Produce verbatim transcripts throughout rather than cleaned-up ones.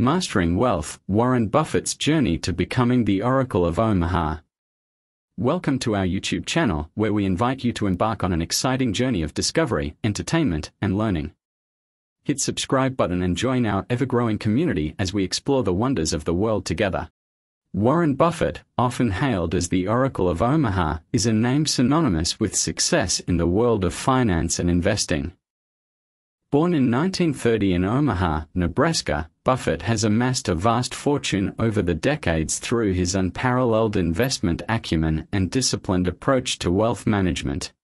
Mastering Wealth, Warren Buffett's Journey to Becoming the Oracle of Omaha. Welcome to our YouTube channel, where we invite you to embark on an exciting journey of discovery, entertainment, and learning. Hit subscribe button and join our ever-growing community as we explore the wonders of the world together. Warren Buffett, often hailed as the Oracle of Omaha, is a name synonymous with success in the world of finance and investing. Born in nineteen thirty in Omaha, Nebraska, Buffett has amassed a vast fortune over the decades through his unparalleled investment acumen and disciplined approach to wealth management.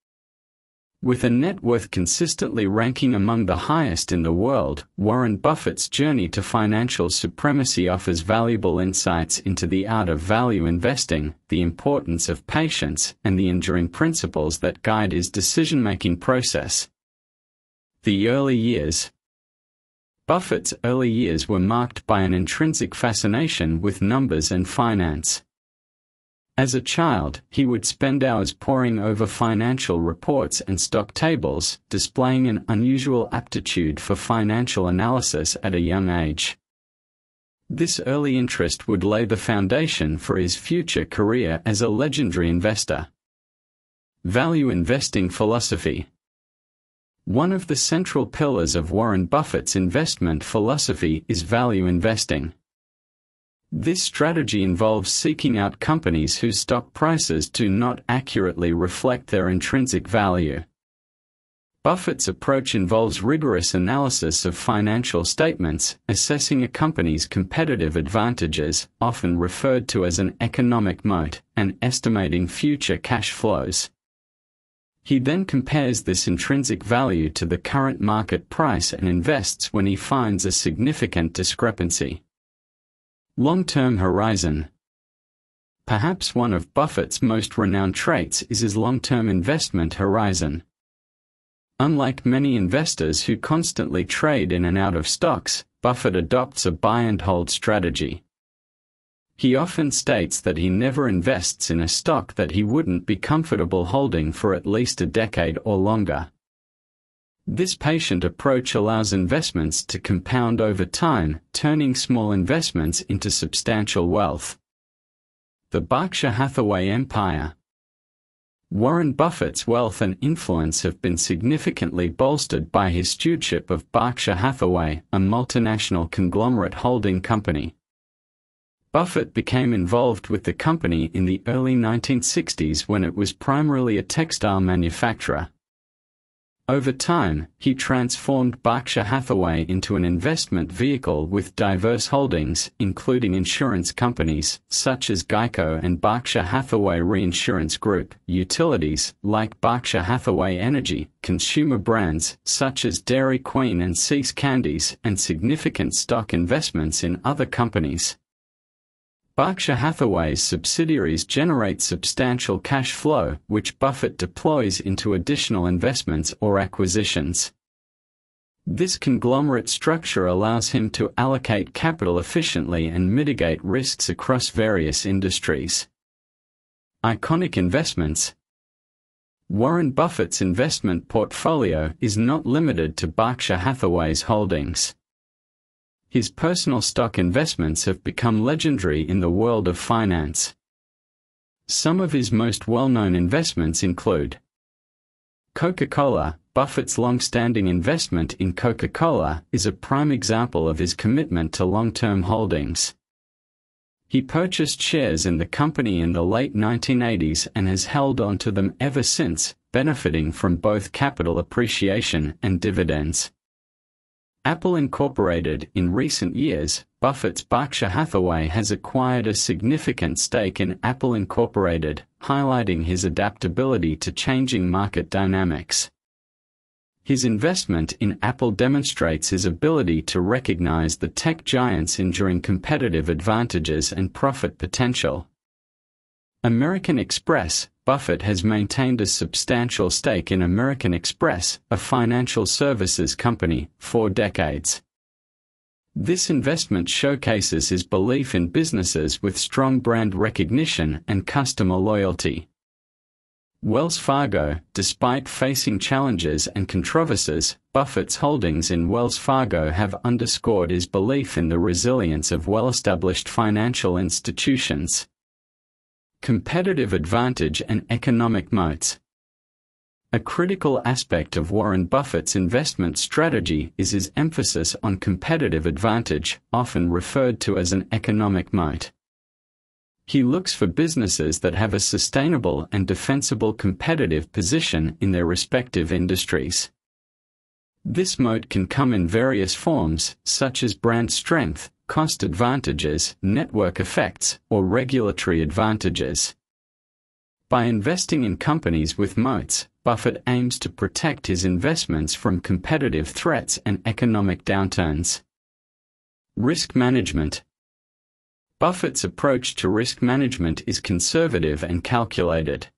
With a net worth consistently ranking among the highest in the world, Warren Buffett's journey to financial supremacy offers valuable insights into the art of value investing, the importance of patience, and the enduring principles that guide his decision-making process. The early years. Buffett's early years were marked by an intrinsic fascination with numbers and finance. As a child, he would spend hours poring over financial reports and stock tables, displaying an unusual aptitude for financial analysis at a young age. This early interest would lay the foundation for his future career as a legendary investor. Value investing philosophy. One of the central pillars of Warren Buffett's investment philosophy is value investing. This strategy involves seeking out companies whose stock prices do not accurately reflect their intrinsic value. Buffett's approach involves rigorous analysis of financial statements, assessing a company's competitive advantages, often referred to as an economic moat, and estimating future cash flows. He then compares this intrinsic value to the current market price and invests when he finds a significant discrepancy. Long-term horizon. Perhaps one of Buffett's most renowned traits is his long-term investment horizon. Unlike many investors who constantly trade in and out of stocks, Buffett adopts a buy-and-hold strategy. He often states that he never invests in a stock that he wouldn't be comfortable holding for at least a decade or longer. This patient approach allows investments to compound over time, turning small investments into substantial wealth. The Berkshire Hathaway Empire. Warren Buffett's wealth and influence have been significantly bolstered by his stewardship of Berkshire Hathaway, a multinational conglomerate holding company. Buffett became involved with the company in the early nineteen sixties when it was primarily a textile manufacturer. Over time, he transformed Berkshire Hathaway into an investment vehicle with diverse holdings, including insurance companies, such as Geico and Berkshire Hathaway Reinsurance Group, utilities, like Berkshire Hathaway Energy, consumer brands, such as Dairy Queen and See's Candies, and significant stock investments in other companies. Berkshire Hathaway's subsidiaries generate substantial cash flow, which Buffett deploys into additional investments or acquisitions. This conglomerate structure allows him to allocate capital efficiently and mitigate risks across various industries. Iconic investments. Warren Buffett's investment portfolio is not limited to Berkshire Hathaway's holdings. His personal stock investments have become legendary in the world of finance. Some of his most well-known investments include Coca-Cola. Buffett's long-standing investment in Coca-Cola is a prime example of his commitment to long-term holdings. He purchased shares in the company in the late nineteen eighties and has held on to them ever since, benefiting from both capital appreciation and dividends. Apple Incorporated. In recent years, Buffett's Berkshire Hathaway has acquired a significant stake in Apple Incorporated, highlighting his adaptability to changing market dynamics. His investment in Apple demonstrates his ability to recognize the tech giant's enduring competitive advantages and profit potential. American Express. Buffett has maintained a substantial stake in American Express, a financial services company, for decades. This investment showcases his belief in businesses with strong brand recognition and customer loyalty. Wells Fargo. Despite facing challenges and controversies, Buffett's holdings in Wells Fargo have underscored his belief in the resilience of well-established financial institutions, competitive advantage and economic moats. A critical aspect of Warren Buffett's investment strategy is his emphasis on competitive advantage, often referred to as an economic moat. He looks for businesses that have a sustainable and defensible competitive position in their respective industries. This moat can come in various forms, such as brand strength, cost advantages, network effects, or regulatory advantages. By investing in companies with moats, Buffett aims to protect his investments from competitive threats and economic downturns. Risk management. Buffett's approach to risk management is conservative and calculated.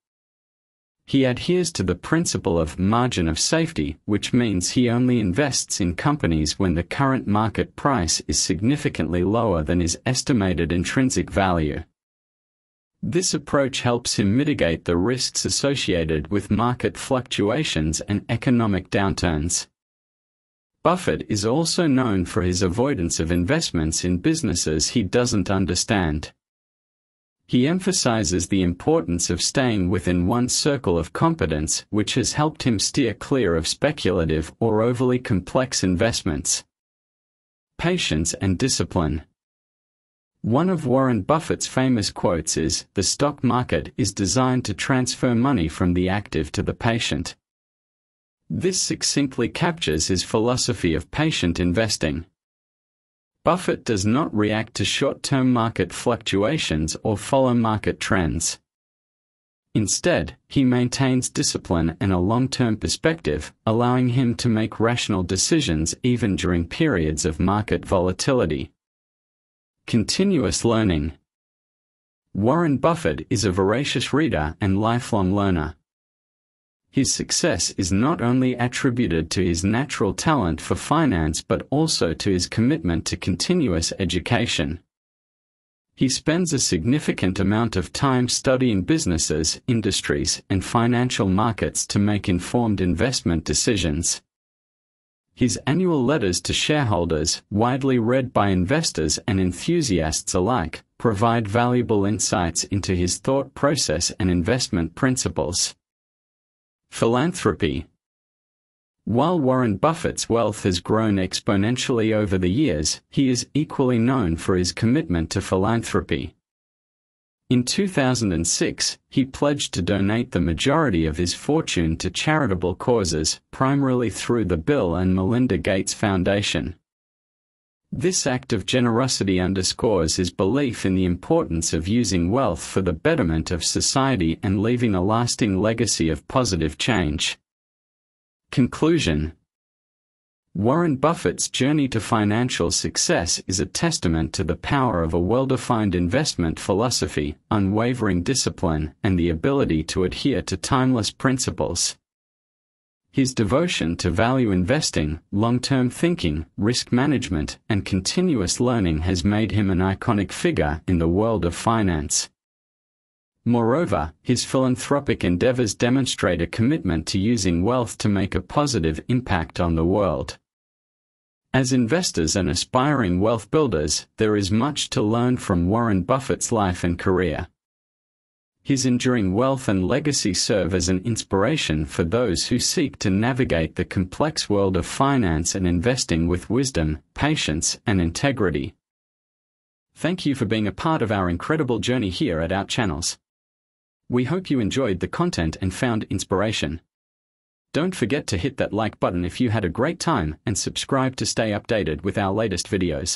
He adheres to the principle of margin of safety, which means he only invests in companies when the current market price is significantly lower than his estimated intrinsic value. This approach helps him mitigate the risks associated with market fluctuations and economic downturns. Buffett is also known for his avoidance of investments in businesses he doesn't understand. He emphasizes the importance of staying within one's circle of competence, which has helped him steer clear of speculative or overly complex investments. Patience and discipline. One of Warren Buffett's famous quotes is, "The stock market is designed to transfer money from the active to the patient." This succinctly captures his philosophy of patient investing. Buffett does not react to short-term market fluctuations or follow market trends. Instead, he maintains discipline and a long-term perspective, allowing him to make rational decisions even during periods of market volatility. Continuous learning. Warren Buffett is a voracious reader and lifelong learner. His success is not only attributed to his natural talent for finance but also to his commitment to continuous education. He spends a significant amount of time studying businesses, industries, and financial markets to make informed investment decisions. His annual letters to shareholders, widely read by investors and enthusiasts alike, provide valuable insights into his thought process and investment principles. Philanthropy. While Warren Buffett's wealth has grown exponentially over the years, he is equally known for his commitment to philanthropy. In two thousand six, he pledged to donate the majority of his fortune to charitable causes, primarily through the Bill and Melinda Gates Foundation. This act of generosity underscores his belief in the importance of using wealth for the betterment of society and leaving a lasting legacy of positive change. Conclusion. Warren Buffett's journey to financial success is a testament to the power of a well-defined investment philosophy, unwavering discipline, and the ability to adhere to timeless principles. His devotion to value investing, long-term thinking, risk management, and continuous learning has made him an iconic figure in the world of finance. Moreover, his philanthropic endeavors demonstrate a commitment to using wealth to make a positive impact on the world. As investors and aspiring wealth builders, there is much to learn from Warren Buffett's life and career. His enduring wealth and legacy serve as an inspiration for those who seek to navigate the complex world of finance and investing with wisdom, patience, and integrity. Thank you for being a part of our incredible journey here at our channels. We hope you enjoyed the content and found inspiration. Don't forget to hit that like button if you had a great time and subscribe to stay updated with our latest videos.